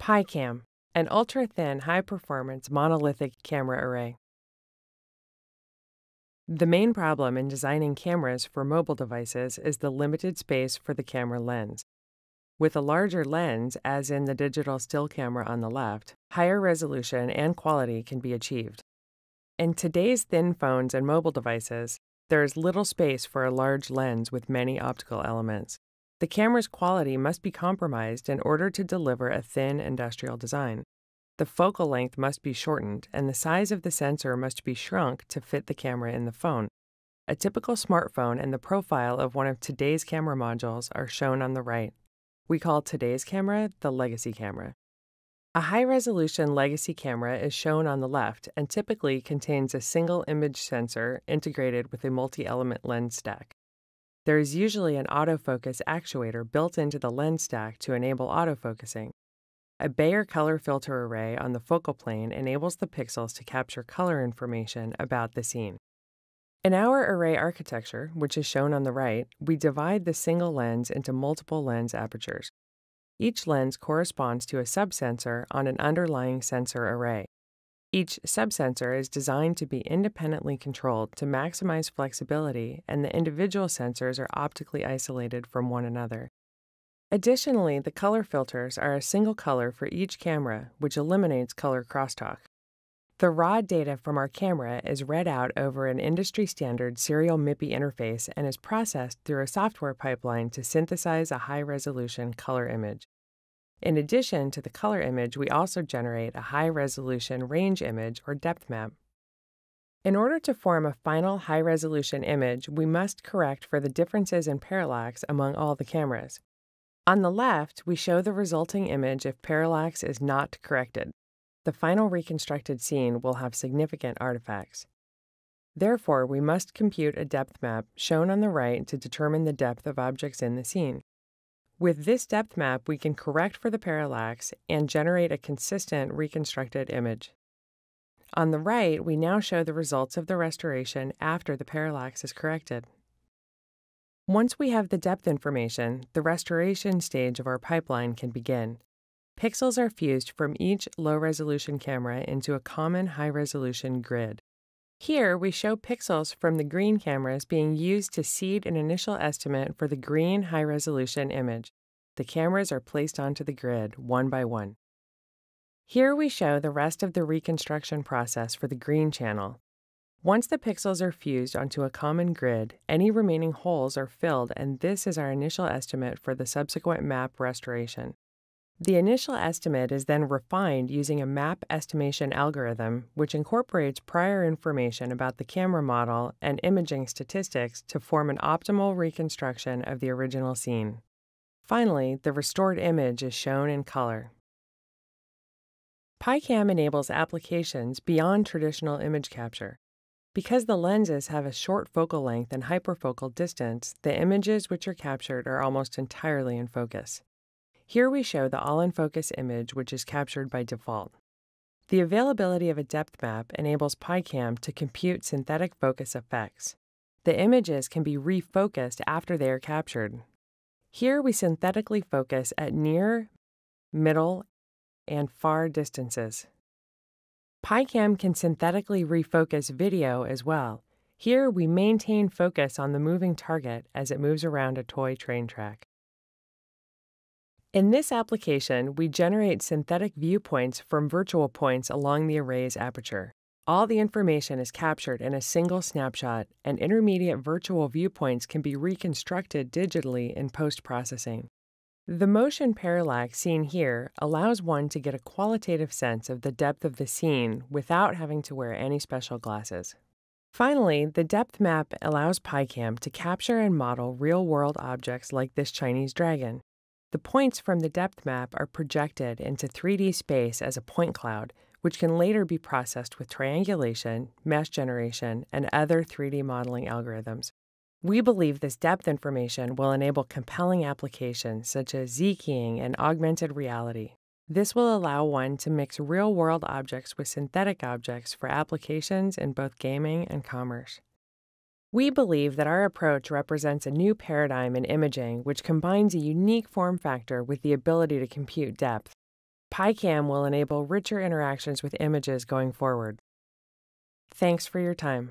PiCam, an ultra-thin, high-performance monolithic camera array. The main problem in designing cameras for mobile devices is the limited space for the camera lens. With a larger lens, as in the digital still camera on the left, higher resolution and quality can be achieved. In today's thin phones and mobile devices, there is little space for a large lens with many optical elements. The camera's quality must be compromised in order to deliver a thin industrial design. The focal length must be shortened, and the size of the sensor must be shrunk to fit the camera in the phone. A typical smartphone and the profile of one of today's camera modules are shown on the right. We call today's camera the legacy camera. A high-resolution legacy camera is shown on the left and typically contains a single image sensor integrated with a multi-element lens stack. There is usually an autofocus actuator built into the lens stack to enable autofocusing. A Bayer color filter array on the focal plane enables the pixels to capture color information about the scene. In our array architecture, which is shown on the right, we divide the single lens into multiple lens apertures. Each lens corresponds to a subsensor on an underlying sensor array. Each subsensor is designed to be independently controlled to maximize flexibility, and the individual sensors are optically isolated from one another. Additionally, the color filters are a single color for each camera, which eliminates color crosstalk. The raw data from our camera is read out over an industry-standard serial MIPI interface and is processed through a software pipeline to synthesize a high-resolution color image. In addition to the color image, we also generate a high-resolution range image or depth map. In order to form a final high-resolution image, we must correct for the differences in parallax among all the cameras. On the left, we show the resulting image if parallax is not corrected. The final reconstructed scene will have significant artifacts. Therefore, we must compute a depth map shown on the right to determine the depth of objects in the scene. With this depth map, we can correct for the parallax and generate a consistent reconstructed image. On the right, we now show the results of the restoration after the parallax is corrected. Once we have the depth information, the restoration stage of our pipeline can begin. Pixels are fused from each low-resolution camera into a common high-resolution grid. Here, we show pixels from the green cameras being used to seed an initial estimate for the green high-resolution image. The cameras are placed onto the grid one by one. Here we show the rest of the reconstruction process for the green channel. Once the pixels are fused onto a common grid, any remaining holes are filled, and this is our initial estimate for the subsequent map restoration. The initial estimate is then refined using a map estimation algorithm, which incorporates prior information about the camera model and imaging statistics to form an optimal reconstruction of the original scene. Finally, the restored image is shown in color. PiCam enables applications beyond traditional image capture. Because the lenses have a short focal length and hyperfocal distance, the images which are captured are almost entirely in focus. Here we show the all-in-focus image, which is captured by default. The availability of a depth map enables PiCam to compute synthetic focus effects. The images can be refocused after they are captured. Here we synthetically focus at near, middle, and far distances. PiCam can synthetically refocus video as well. Here we maintain focus on the moving target as it moves around a toy train track. In this application, we generate synthetic viewpoints from virtual points along the array's aperture. All the information is captured in a single snapshot, and intermediate virtual viewpoints can be reconstructed digitally in post-processing. The motion parallax seen here allows one to get a qualitative sense of the depth of the scene without having to wear any special glasses. Finally, the depth map allows PiCam to capture and model real-world objects like this Chinese dragon. The points from the depth map are projected into 3D space as a point cloud, which can later be processed with triangulation, mesh generation, and other 3D modeling algorithms. We believe this depth information will enable compelling applications such as Z-keying and augmented reality. This will allow one to mix real-world objects with synthetic objects for applications in both gaming and commerce. We believe that our approach represents a new paradigm in imaging which combines a unique form factor with the ability to compute depth. PiCam will enable richer interactions with images going forward. Thanks for your time.